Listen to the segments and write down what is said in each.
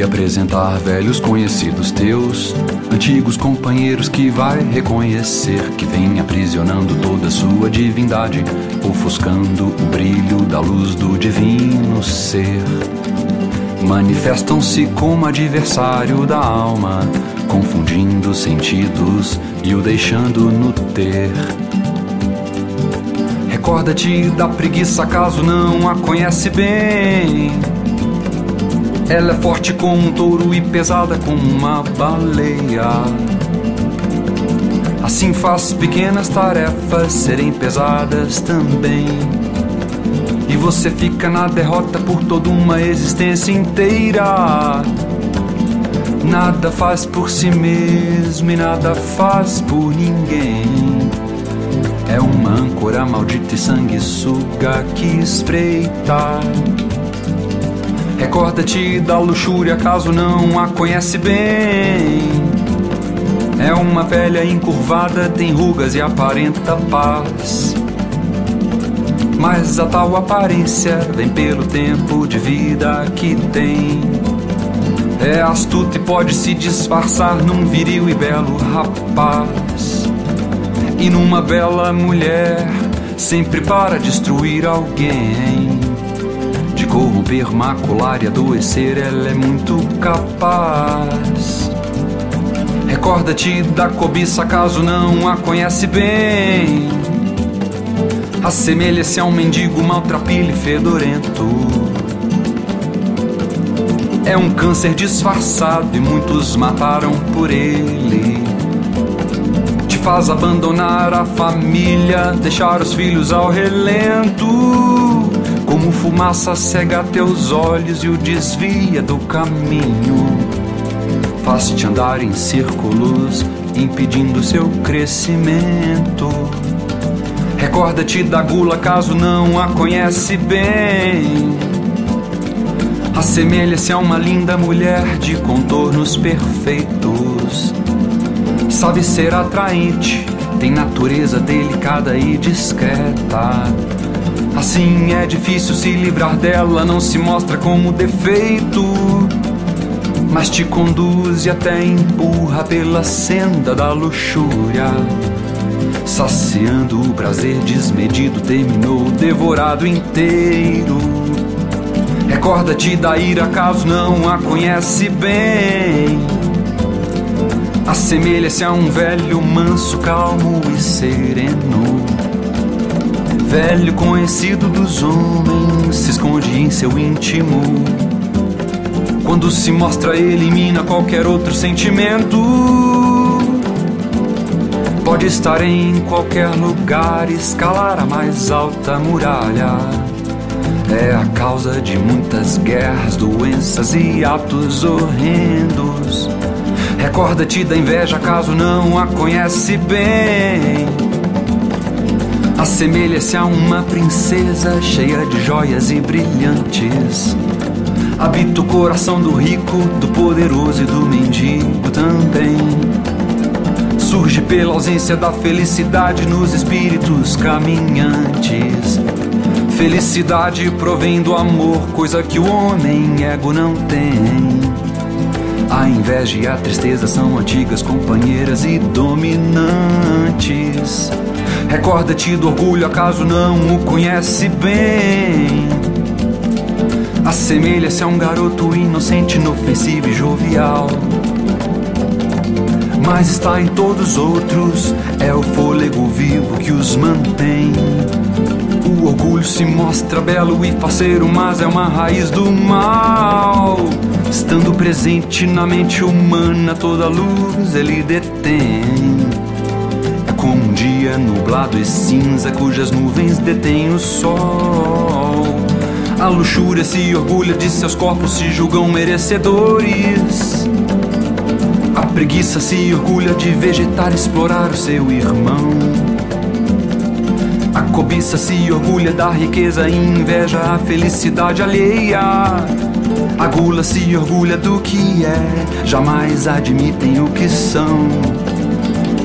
e apresentar velhos conhecidos teus, antigos companheiros que vai reconhecer, que vem aprisionando toda sua divindade, ofuscando o brilho da luz do divino ser. Manifestam-se como adversário da alma, confundindo os sentidos e o deixando no ter. Recorda-te da preguiça caso não a conhece bem. Ela é forte como um touro e pesada como uma baleia. Assim faz pequenas tarefas serem pesadas também. E você fica na derrota por toda uma existência inteira. Nada faz por si mesmo e nada faz por ninguém. É uma âncora maldita e sanguessuga que espreita. Recorda-te da luxúria caso não a conhece bem. É uma velha encurvada, tem rugas e aparenta paz, mas a tal aparência vem pelo tempo de vida que tem. É astuta e pode se disfarçar num viril e belo rapaz e numa bela mulher, sempre para destruir alguém, de corromper, macular e adoecer, ela é muito capaz. Recorda-te da cobiça caso não a conhece bem. Assemelha-se a um mendigo maltrapilho e fedorento. É um câncer disfarçado e muitos mataram por ele. Faz abandonar a família, deixar os filhos ao relento. Como fumaça cega teus olhos e o desvia do caminho. Faz-te andar em círculos, impedindo seu crescimento. Recorda-te da gula caso não a conhece bem. Assemelha-se a uma linda mulher de contornos perfeitos. Sabe ser atraente, tem natureza delicada e discreta. Assim é difícil se livrar dela, não se mostra como defeito, mas te conduz e até empurra pela senda da luxúria. Saciando o prazer desmedido, terminou devorado inteiro. Recorda-te da ira caso não a conhece bem. Assemelha-se a um velho manso, calmo e sereno. Velho conhecido dos homens, se esconde em seu íntimo. Quando se mostra, elimina qualquer outro sentimento. Pode estar em qualquer lugar, escalar a mais alta muralha. É a causa de muitas guerras, doenças e atos horrendos. Recorda-te da inveja caso não a conhece bem. Assemelha-se a uma princesa cheia de joias e brilhantes. Habita o coração do rico, do poderoso e do mendigo também. Surge pela ausência da felicidade nos espíritos caminhantes. Felicidade provém do amor, coisa que o homem ego não tem. A inveja e a tristeza são antigas companheiras e dominantes. Recorda-te do orgulho, acaso não o conhece bem. Assemelha-se a um garoto inocente, inofensivo e jovial, mas está em todos os outros, é o fôlego vivo que os mantém. O orgulho se mostra belo e faceiro, mas é uma raiz do mal. Estando presente na mente humana, toda luz ele detém. É como um dia nublado e cinza, cujas nuvens detêm o sol. A luxúria se orgulha de seus corpos, se julgam merecedores. A preguiça se orgulha de vegetar, explorar o seu irmão. A cobiça se orgulha da riqueza e inveja a felicidade alheia. A gula se orgulha do que é, jamais admitem o que são.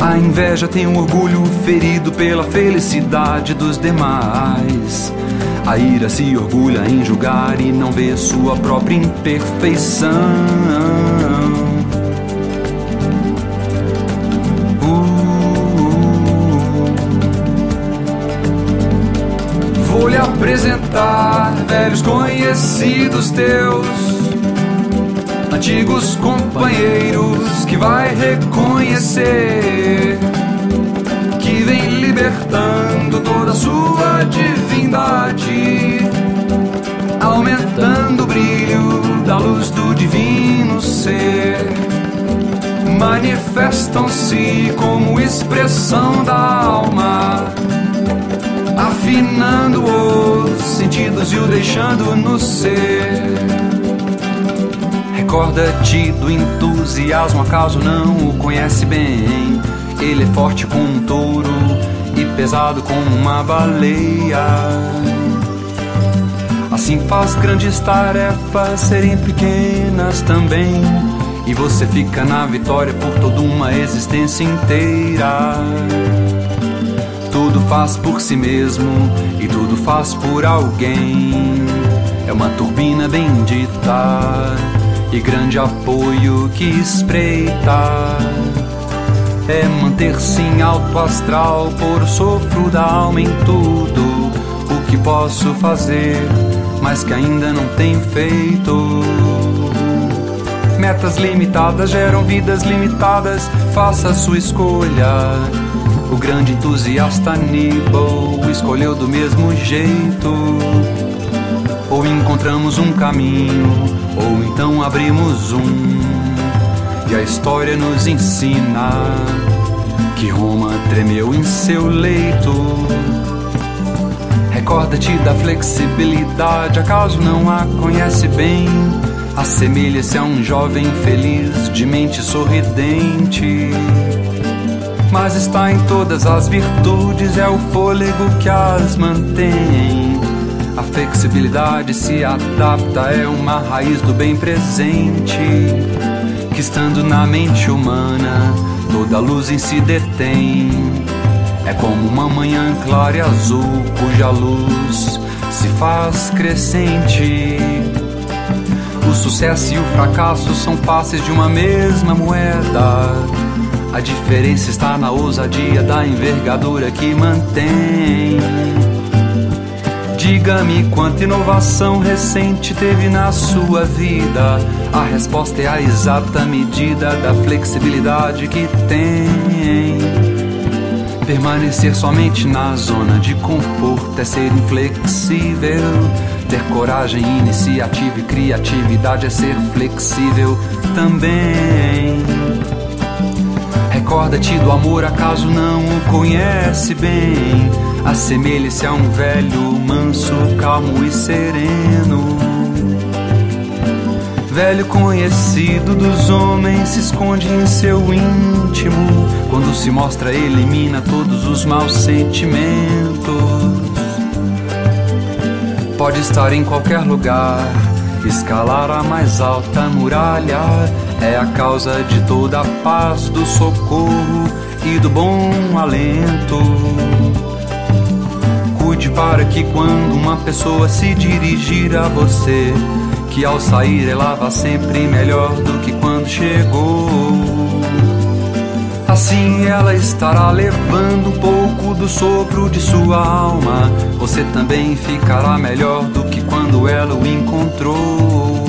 A inveja tem um orgulho ferido pela felicidade dos demais. A ira se orgulha em julgar e não vê sua própria perfeição. Vou lhe apresentar velhos conhecidos teus, antigos companheiros que vai reconhecer, que vem libertando toda a sua divindade, aumentando o brilho da luz do divino ser. Manifestam-se como expressão da alma, afinando os sentidos e o deixando no ser. Recorda-te do entusiasmo, acaso não o conhece bem? Ele é forte como um touro e pesado como uma baleia. Assim faz grandes tarefas serem pequenas também, e você fica na vitória por toda uma existência inteira. Tudo faz por si mesmo e tudo faz por alguém. É uma turbina bendita e grande apoio que espreita. É manter-se em alto astral, por sopro da alma em tudo o que posso fazer, mas que ainda não tenho feito. Metas limitadas geram vidas limitadas, faça sua escolha. O grande entusiasta Aníbal escolheu do mesmo jeito. Ou encontramos um caminho, ou então abrimos um. E a história nos ensina que Roma tremeu em seu leito. Recorda-te da flexibilidade, acaso não a conhece bem? Assemelha-se a um jovem feliz, de mente sorridente, mas está em todas as virtudes, é o fôlego que as mantém. A flexibilidade se adapta, é uma raiz do bem presente, que estando na mente humana, toda luz em si detém. É como uma manhã clara e azul, cuja luz se faz crescente. O sucesso e o fracasso são faces de uma mesma moeda. A diferença está na ousadia da envergadura que mantém. Diga-me quanta inovação recente teve na sua vida. A resposta é a exata medida da flexibilidade que tem. Permanecer somente na zona de conforto é ser inflexível. Ter coragem, iniciativa e criatividade é ser flexível também. Recorda-te do amor, acaso não o conhece bem? Assemelhe-se a um velho manso, calmo e sereno. Velho conhecido dos homens se esconde em seu íntimo. Quando se mostra, elimina todos os maus sentimentos. Pode estar em qualquer lugar, escalar a mais alta muralha. É a causa de toda a paz, do socorro e do bom alento. Cuide para que quando uma pessoa se dirigir a você, que ao sair ela vá sempre melhor do que quando chegou. Assim ela estará levando um pouco do sopro de sua alma. Você também ficará melhor do que quando ela o encontrou.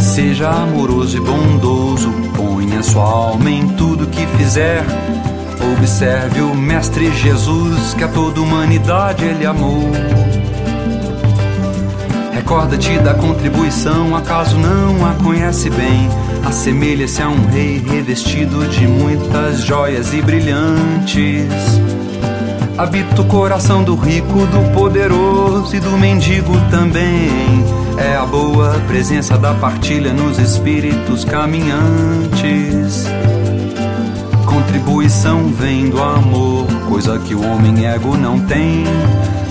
Seja amoroso e bondoso, ponha sua alma em tudo que fizer. Observe o Mestre Jesus, que a toda humanidade ele amou. Recorda-te da contribuição, acaso não a conhece bem? Assemelha-se a um rei revestido de muitas joias e brilhantes. Habita o coração do rico, do poderoso e do mendigo também. É a boa presença da partilha nos espíritos caminhantes. Contribuição vem do amor, coisa que o homem ego não tem.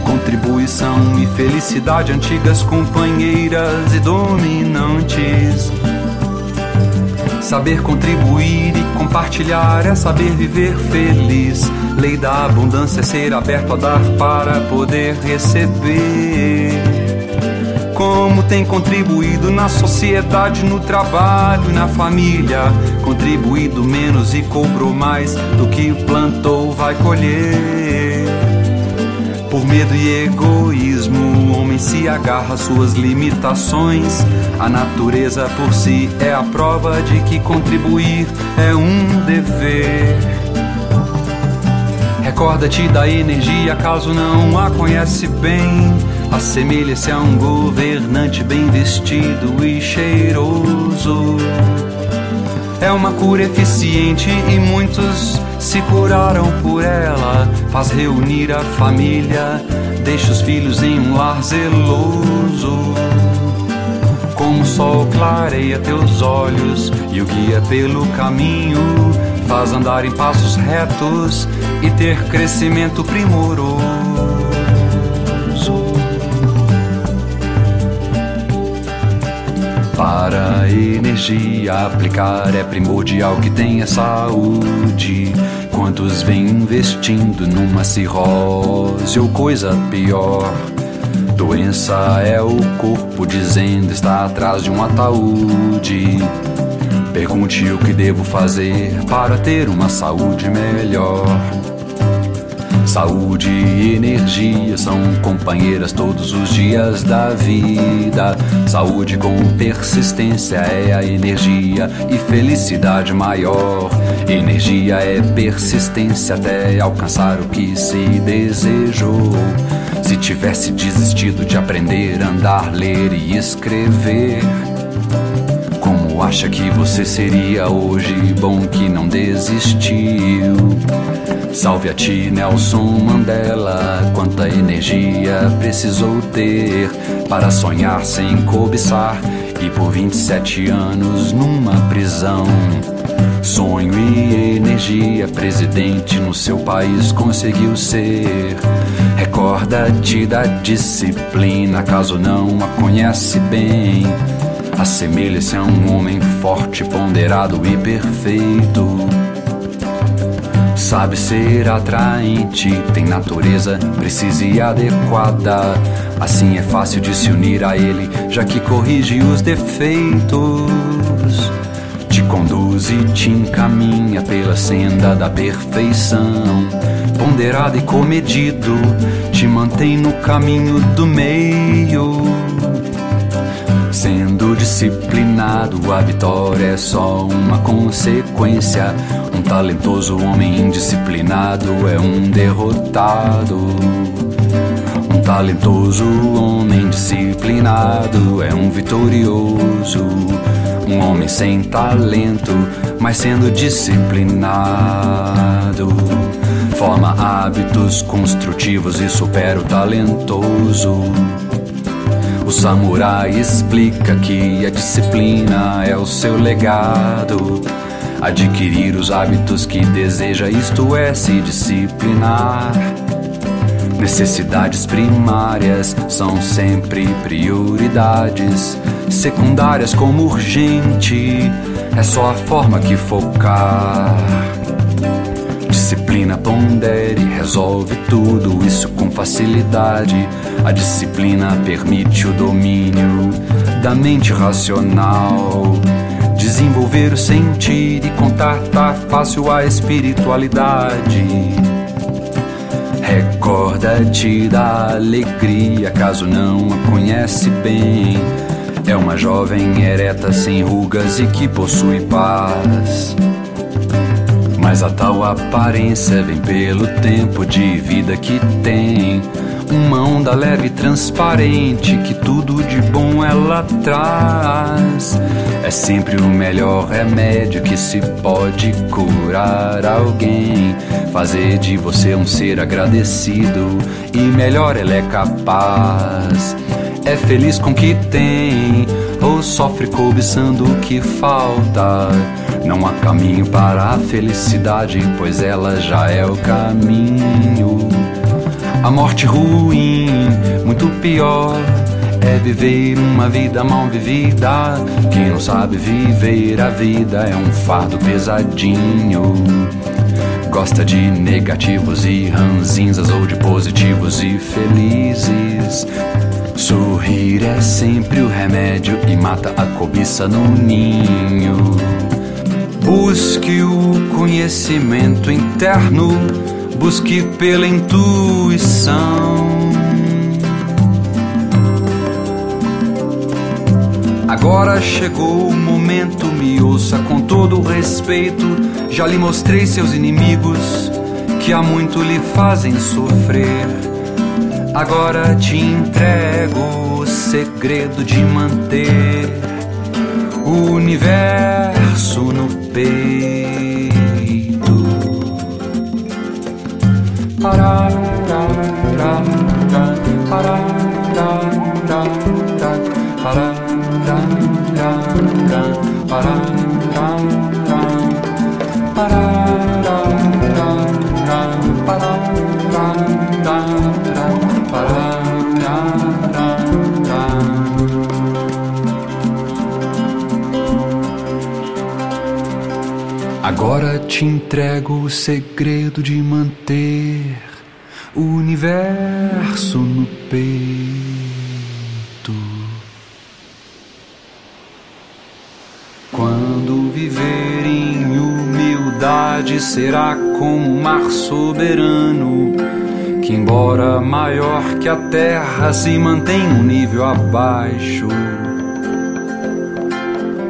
Contribuição e felicidade, antigas companheiras e dominantes. Saber contribuir e compartilhar é saber viver feliz. Lei da abundância é ser aberto a dar para poder receber. como tem contribuído na sociedade, no trabalho e na família. Contribuído menos e cobrou mais do que plantou, vai colher. Por medo e egoísmo, o homem se agarra às suas limitações. A natureza por si é a prova de que contribuir é um dever. Recorda-te da energia, caso não a conhece bem. Assemelha-se a um governante bem vestido e cheiroso. É uma cura eficiente e muitos se curaram por ela. Faz reunir a família, deixa os filhos em um lar zeloso. Como o sol clareia teus olhos e o guia pelo caminho, faz andar em passos retos e ter crescimento primoroso. Para a energia aplicar é primordial que tenha saúde. Quantos vêm investindo numa cirrose ou coisa pior? Doença é o corpo dizendo está atrás de um ataúde. Pergunte o que devo fazer para ter uma saúde melhor. Saúde e energia são companheiras todos os dias da vida. Saúde com persistência é a energia e felicidade maior. Energia é persistência até alcançar o que se desejou. Se tivesse desistido de aprender, andar, ler e escrever, como acha que você seria hoje? Bom que não desistiu. Salve a ti, Nelson Mandela. Quanta energia precisou ter para sonhar sem cobiçar e por 27 anos numa prisão. Sonho e energia, presidente no seu país conseguiu ser. Recorda-te da disciplina, caso não a conhece bem. Assemelha-se a um homem forte, ponderado e perfeito. Sabe ser atraente, tem natureza precisa e adequada. Assim é fácil de se unir a ele, já que corrige os defeitos. Te conduz e te encaminha pela senda da perfeição. Ponderado e comedido, te mantém no caminho do meio. Sendo disciplinado, a vitória é só uma consequência. Um talentoso homem indisciplinado é um derrotado. Um talentoso homem disciplinado é um vitorioso. Um homem sem talento, mas sendo disciplinado, forma hábitos construtivos e supera o talentoso. O samurai explica que a disciplina é o seu legado. Adquirir os hábitos que deseja, isto é, se disciplinar. Necessidades primárias são sempre prioridades, secundárias como urgente, é só a forma que focar. Disciplina pondere, resolve tudo isso com facilidade. A disciplina permite o domínio da mente racional. Desenvolver o sentir e contactar fácil a espiritualidade. Recorda-te da alegria, caso não a conhece bem. É uma jovem ereta, sem rugas e que possui paz. Mas a tal aparência vem pelo tempo de vida que tem. Uma onda leve e transparente que tudo de bom ela traz. É sempre o melhor remédio que se pode curar alguém. Fazer de você um ser agradecido e melhor ele é capaz. É feliz com o que tem ou sofre cobiçando o que falta. Não há caminho para a felicidade, pois ela já é o caminho. A morte ruim, muito pior, é viver uma vida mal vivida. Quem não sabe viver a vida é um fardo pesadinho. Gosta de negativos e ranzinzas ou de positivos e felizes. Sorrir é sempre o remédio e mata a cobiça no ninho. Busque o conhecimento interno, busque pela intuição. Agora chegou o momento, me ouça com todo respeito. Já lhe mostrei seus inimigos, que há muito lhe fazem sofrer. Agora te entrego o segredo de manter o universo no peito. Pará, pará, pará, pará, pará, pará, pará. Agora te entrego o segredo de manter o universo no peito. Quando viver em humildade será como um mar soberano, que embora maior que a terra se mantém um nível abaixo.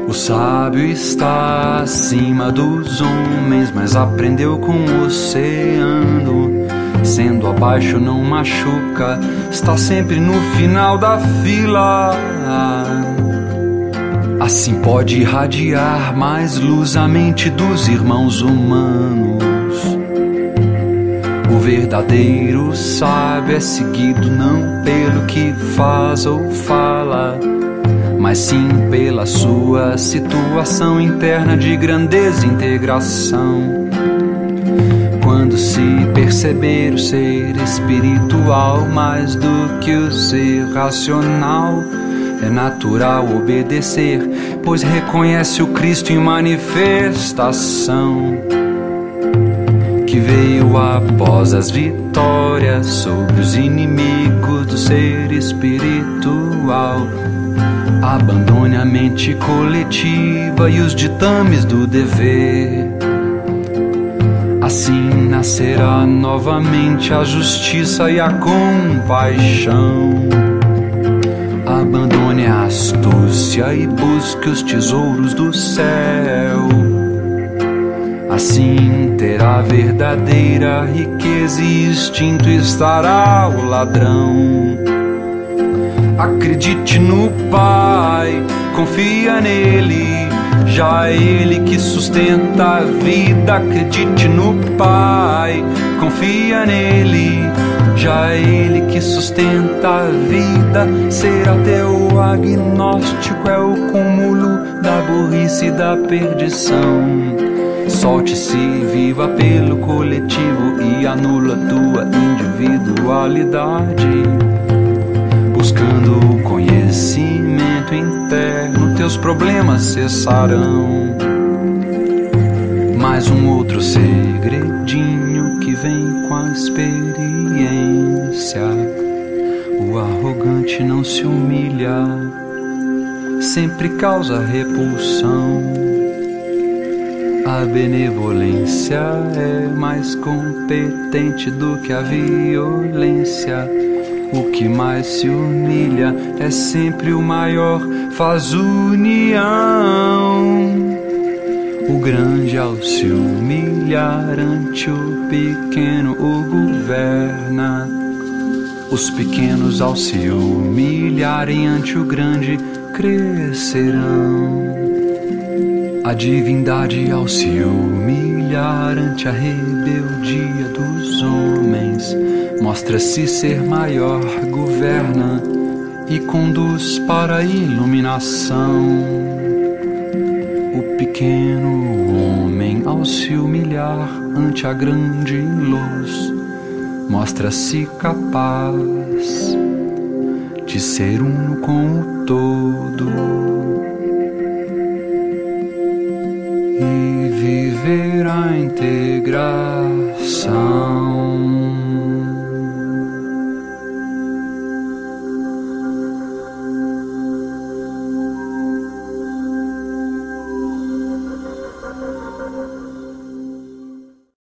O sábio está acima dos homens, mas aprendeu com o oceano. Sendo abaixo não machuca, está sempre no final da fila. Assim pode irradiar mais luz à mente dos irmãos humanos. O verdadeiro sábio é seguido não pelo que faz ou fala, mas sim pela sua situação interna de grandeza e integração. Quando se perceber o ser espiritual mais do que o ser racional, é natural obedecer, pois reconhece o Cristo em manifestação, que veio após as vitórias sobre os inimigos do ser espiritual. Abandone a mente coletiva e os ditames do dever. Assim nascerá novamente a justiça e a compaixão. Abandone a astúcia e busque os tesouros do céu. Assim terá verdadeira riqueza e extinto estará o ladrão. Acredite no Pai, confia nele, já é ele que sustenta a vida. Acredite no Pai, confia nele, já é ele que sustenta a vida. Ser ateu ou agnóstico é o cúmulo da burrice e da perdição. Solte-se, viva pelo coletivo e anula tua individualidade. Buscando o conhecimento interno, teus problemas cessarão. Mais um outro segredinho que vem com a experiência. O arrogante não se humilha, sempre causa repulsão. A benevolência é mais competente do que a violência. O que mais se humilha é sempre o maior, faz união. O grande ao se humilhar ante o pequeno o governa. Os pequenos ao se humilharem ante o grande crescerão. A divindade ao se humilhar ante a rebeldia dos homens mostra-se ser maior, governa e conduz para a iluminação. O pequeno homem ao se humilhar ante a grande luz mostra-se capaz de ser um com o todo e viver a integração.